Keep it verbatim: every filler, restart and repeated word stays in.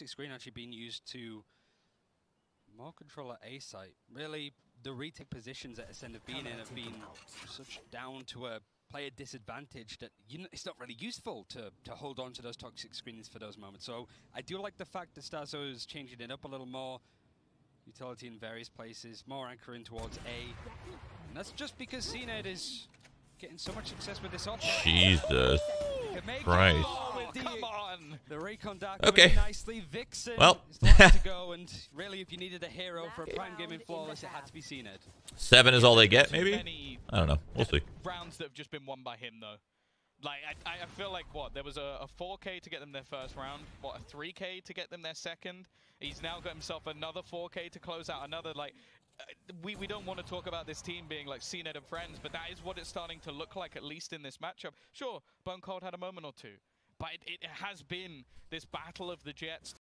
toxic screen actually being used to more control at A site. Really, the retake positions that Acend have been in have been such down to a player disadvantage that you know, it's not really useful to, to hold on to those toxic screens for those moments. So I do like the fact that Stasso is changing it up a little more. Utility in various places, more anchoring towards A. And that's just because C N E D is getting so much success with this option. Jesus Christ. Oh, come on. The Raycon Dark okay. nicely. Vixen well. is to go, and really if you needed a hero for a prime game in Flawless, it had to be C N E D. Seven is all they get, maybe? I don't know. We'll see. Rounds that have just been won by him, though. Like, I, I feel like, what, there was a, a four K to get them their first round, what, a three K to get them their second. He's now got himself another four K to close out another, like, uh, we, we don't want to talk about this team being like C N E D and friends, but that is what it's starting to look like, at least in this matchup. Sure, Bone Cold had a moment or two, but it, it has been this battle of the Jets.